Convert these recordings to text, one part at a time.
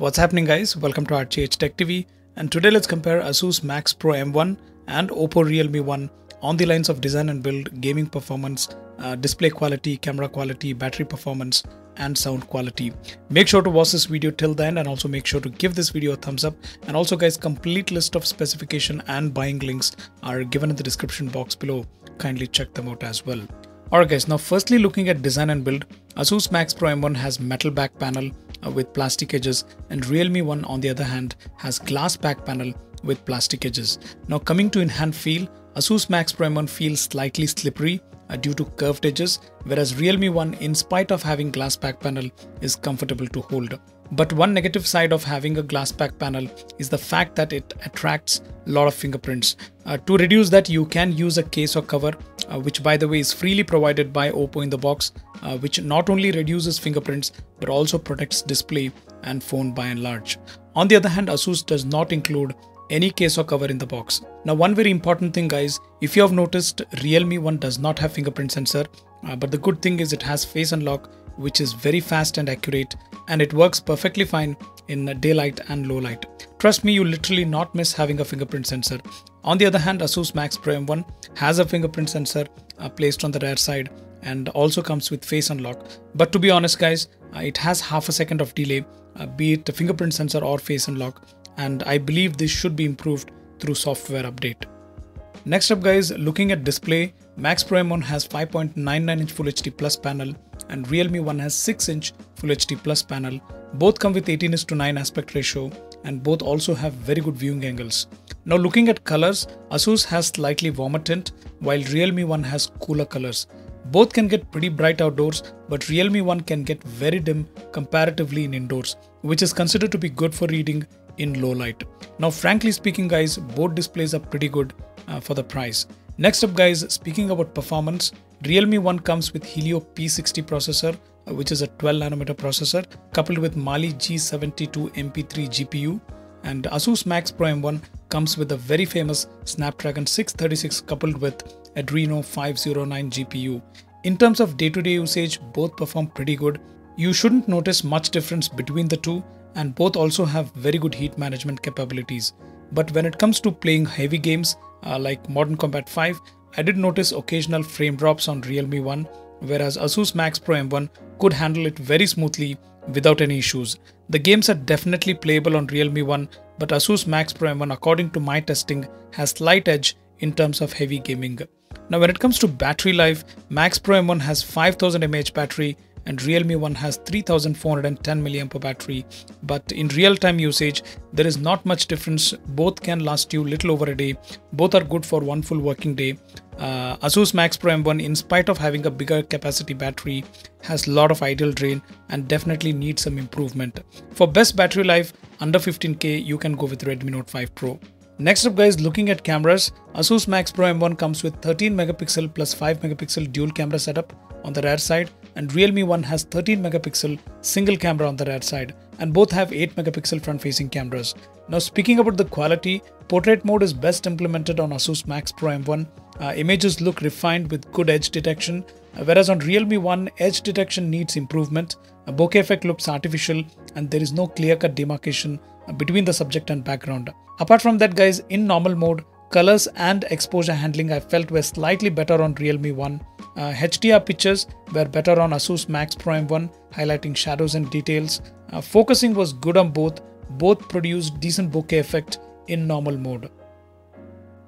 What's happening guys, welcome to RGH Tech TV, and today let's compare Asus Max Pro M1 and Oppo Realme 1 on the lines of design and build, gaming performance, display quality, camera quality, battery performance and sound quality. Make sure to watch this video till the end and also make sure to give this video a thumbs up. And also guys, complete list of specification and buying links are given in the description box below. Kindly check them out as well. Alright guys, now firstly looking at design and build, Asus Max Pro M1 has metal back panel with plastic edges, and Realme 1 on the other hand has glass back panel with plastic edges. Now coming to in-hand feel, Asus Max Pro M1 feels slightly slippery due to curved edges, whereas Realme 1, in spite of having glass back panel, is comfortable to hold. But one negative side of having a glass back panel is the fact that it attracts a lot of fingerprints. To reduce that, you can use a case or cover, which by the way is freely provided by Oppo in the box, which not only reduces fingerprints but also protects display and phone by and large. On the other hand, Asus does not include any case or cover in the box. Now one very important thing guys, if you have noticed, Realme 1 does not have fingerprint sensor, but the good thing is it has face unlock, which is very fast and accurate, and it works perfectly fine in daylight and low light. Trust me, you literally not miss having a fingerprint sensor. On the other hand, Asus Max Pro M1 has a fingerprint sensor placed on the rear side and also comes with face unlock. But to be honest guys, it has half a second of delay, be it the fingerprint sensor or face unlock, and I believe this should be improved through software update. Next up guys, looking at display, Max Pro M1 has 5.99 inch Full HD Plus panel and Realme 1 has 6 inch Full HD Plus panel. Both come with 18:9 aspect ratio and both also have very good viewing angles. Now looking at colors, Asus has slightly warmer tint while Realme 1 has cooler colors. Both can get pretty bright outdoors, but Realme 1 can get very dim comparatively in indoors, which is considered to be good for reading in low light. Now frankly speaking guys, both displays are pretty good for the price. Next up guys, speaking about performance, Realme 1 comes with Helio P60 processor, which is a 12nm processor coupled with Mali G72 MP3 GPU, and Asus Max Pro M1 comes with a very famous Snapdragon 636 coupled with Adreno 509 GPU. In terms of day-to-day usage, both perform pretty good. You shouldn't notice much difference between the two, and both also have very good heat management capabilities. But when it comes to playing heavy games like Modern Combat 5, I did notice occasional frame drops on Realme 1, whereas Asus Max Pro M1 could handle it very smoothly without any issues. The games are definitely playable on Realme 1, but Asus Max Pro M1, according to my testing, has slight edge in terms of heavy gaming. Now when it comes to battery life, Max Pro M1 has 5000 mAh battery and Realme 1 has 3410 mAh battery, but in real-time usage there is not much difference. Both can last you little over a day. Both are good for one full working day. Asus Max Pro M1, in spite of having a bigger capacity battery, has a lot of idle drain and definitely needs some improvement. For best battery life under 15K, you can go with Redmi Note 5 Pro. Next up guys, looking at cameras, Asus Max Pro M1 comes with 13MP plus 5MP dual camera setup on the rear side, and Realme 1 has 13MP single camera on the rear side, and both have 8MP front facing cameras. Now speaking about the quality, portrait mode is best implemented on Asus Max Pro M1. Images look refined with good edge detection, whereas on Realme 1, edge detection needs improvement. A bokeh effect looks artificial and there is no clear-cut demarcation between the subject and background. Apart from that guys, in normal mode, colors and exposure handling I felt were slightly better on Realme 1. HDR pictures were better on Asus Max Pro M1, highlighting shadows and details. Focusing was good on both. Both produced decent bokeh effect in normal mode.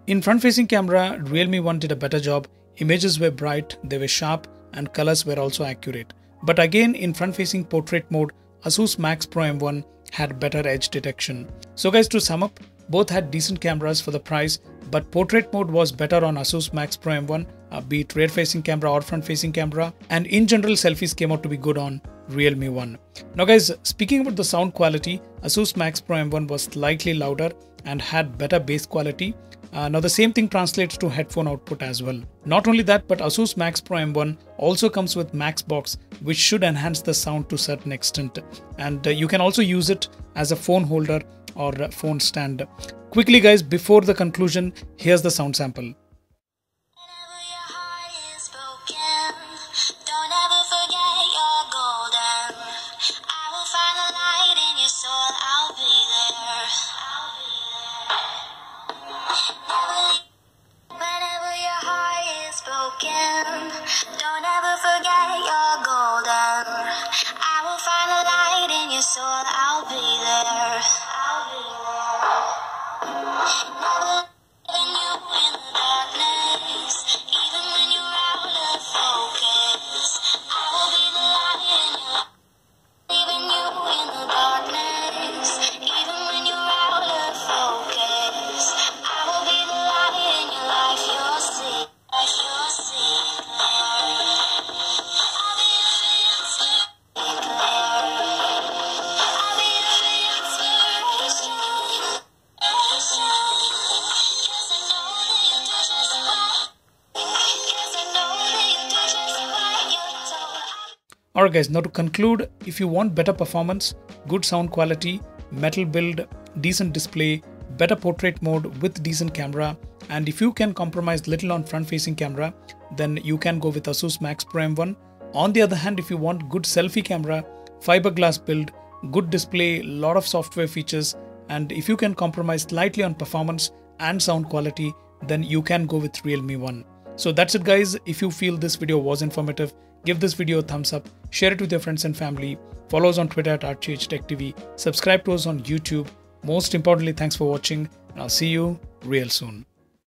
In front-facing camera, Realme 1 did a better job. Images were bright, they were sharp, and colors were also accurate. But again, in front-facing portrait mode, Asus Max Pro M1 had better edge detection. So guys, to sum up, both had decent cameras for the price, but portrait mode was better on Asus Max Pro M1, be it rear-facing camera or front-facing camera, and in general selfies came out to be good on Realme 1. Now guys, speaking about the sound quality, Asus Max Pro M1 was slightly louder and had better bass quality. Now the same thing translates to headphone output as well. Not only that, but Asus Max Pro M1 also comes with Max Box, which should enhance the sound to a certain extent, and you can also use it as a phone holder or a phone stand. Quickly guys, before the conclusion, here's the sound sample. soon I'll be there. I'll be there. When you in the darkness, even when you're out of focus, I will be the light in your. Leaving you in the darkness, even when you're out of focus, I will be the light in your life. You'll see, life you'll see. Alright guys, now to conclude, if you want better performance, good sound quality, metal build, decent display, better portrait mode with decent camera, and if you can compromise little on front facing camera, then you can go with Asus Max Pro M1. On the other hand, if you want good selfie camera, fiberglass build, good display, lot of software features, and if you can compromise slightly on performance and sound quality, then you can go with Realme 1. So that's it guys. If you feel this video was informative, give this video a thumbs up, share it with your friends and family, follow us on Twitter at RGH Tech TV, subscribe to us on YouTube. Most importantly, thanks for watching, and I'll see you real soon.